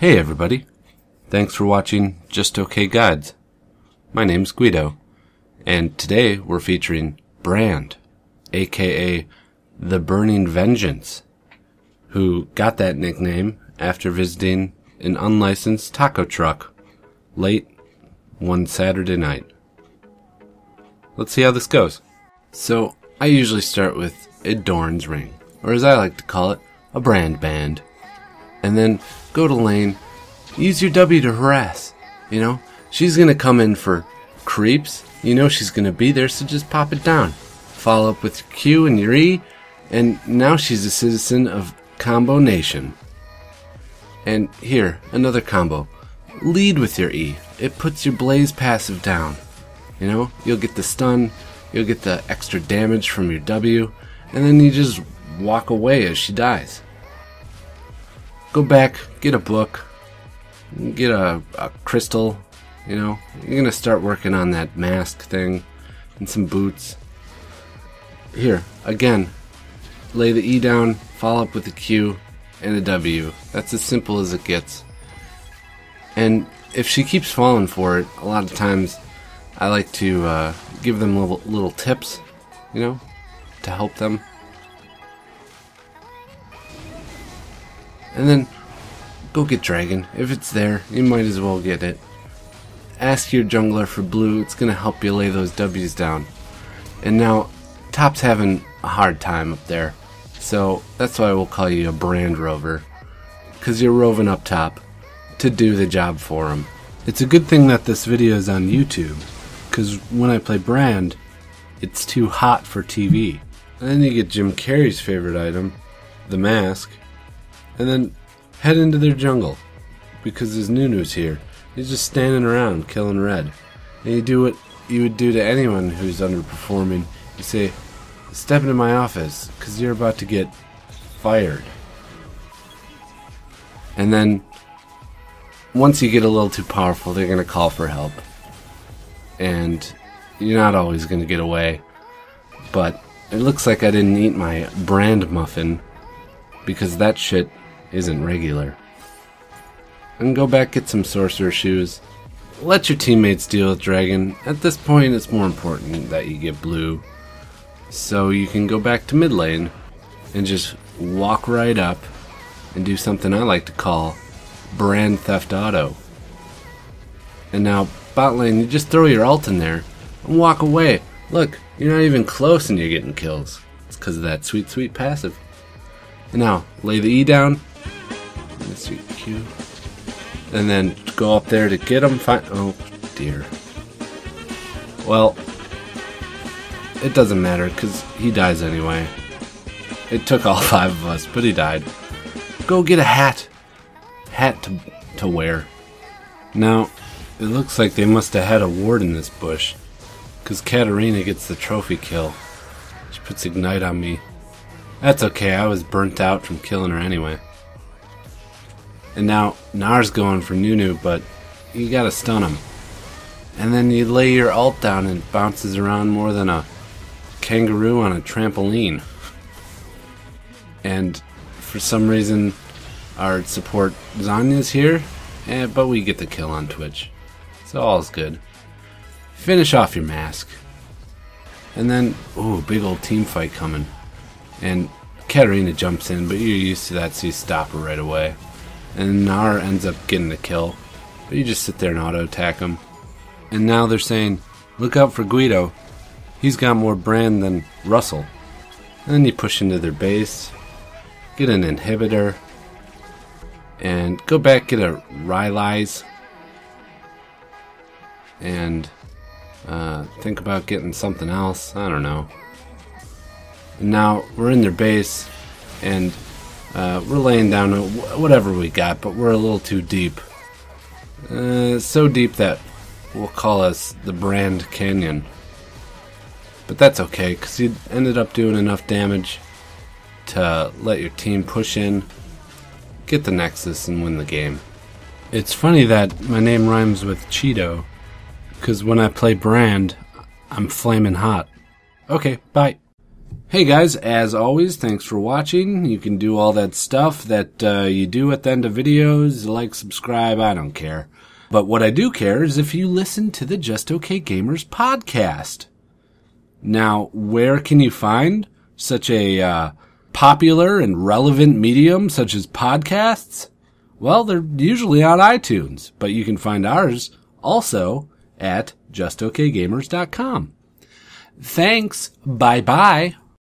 Hey everybody, thanks for watching Just Okay Guides. My name's Guido, and today we're featuring Brand, aka the Burning Vengeance, who got that nickname after visiting an unlicensed taco truck late one Saturday night. Let's see how this goes. So, I usually start with a Doran's Ring, or as I like to call it, a Brand band. And then go to lane, use your W to harass, you know? She's gonna come in for creeps, you know she's gonna be there, so just pop it down. Follow up with your Q and your E, and now she's a citizen of Combo Nation. And here, another combo. Lead with your E, it puts your Blaze passive down. You know, you'll get the stun, you'll get the extra damage from your W, and then you just walk away as she dies. Go back, get a book, get a crystal, you know, you're going to start working on that mask thing, and some boots. Here, again, lay the E down, follow up with a Q, and a W. That's as simple as it gets. And if she keeps falling for it, a lot of times I like to give them little tips, you know, to help them. And then, go get Dragon. If it's there, you might as well get it. Ask your jungler for blue, it's going to help you lay those W's down. And now, Top's having a hard time up there, so that's why we'll call you a Brand rover. Because you're roving up top to do the job for him. It's a good thing that this video is on YouTube, because when I play Brand, it's too hot for TV. And then you get Jim Carrey's favorite item, the mask. And then head into their jungle, because there's Nunu's here. He's just standing around killing red. And you do what you would do to anyone who's underperforming. You say, step into my office, because you're about to get fired. And then, once you get a little too powerful, they're going to call for help. And you're not always going to get away. But it looks like I didn't eat my Brand muffin, because that shit isn't regular. And go back, get some sorcerer shoes. Let your teammates deal with Dragon. At this point, it's more important that you get blue, so you can go back to mid lane and just walk right up and do something I like to call Brand Theft Auto. And now bot lane, you just throw your ult in there and walk away. Look, you're not even close and you're getting kills. It's because of that sweet, sweet passive. And now, lay the E down, Q, and then go up there to get them, oh dear. Well, it doesn't matter, because he dies anyway. It took all five of us, but he died. Go get a hat. Hat to wear. Now, it looks like they must have had a ward in this bush, because Katarina gets the trophy kill. She puts Ignite on me. That's okay, I was burnt out from killing her anyway. And now, Nar's going for Nunu, but you gotta stun him. And then you lay your ult down and it bounces around more than a kangaroo on a trampoline. And for some reason, our support Zanya's here, but we get the kill on Twitch. So all's good. Finish off your mask. And then, ooh, big old team fight coming. And Katarina jumps in, but you're used to that, so you stop her right away. And Gnar ends up getting the kill, but you just sit there and auto-attack him. And now they're saying, look out for Guido, he's got more Brand than Russell. And then you push into their base, get an inhibitor, and go back, get a Rylai's, and think about getting something else, I don't know. Now we're in their base, and we're laying down whatever we got, but we're a little too deep. So deep that we'll call us the Brand Canyon. But that's okay, because you ended up doing enough damage to let your team push in, get the Nexus, and win the game. It's funny that my name rhymes with Cheeto, because when I play Brand, I'm flaming hot. Okay, bye. Hey guys, as always, thanks for watching. You can do all that stuff that you do at the end of videos, like, subscribe, I don't care. But what I do care is if you listen to the Just OK Gamers podcast. Now, where can you find such a popular and relevant medium such as podcasts? Well, they're usually on iTunes, but you can find ours also at JustOKGamers.com. Thanks, bye-bye.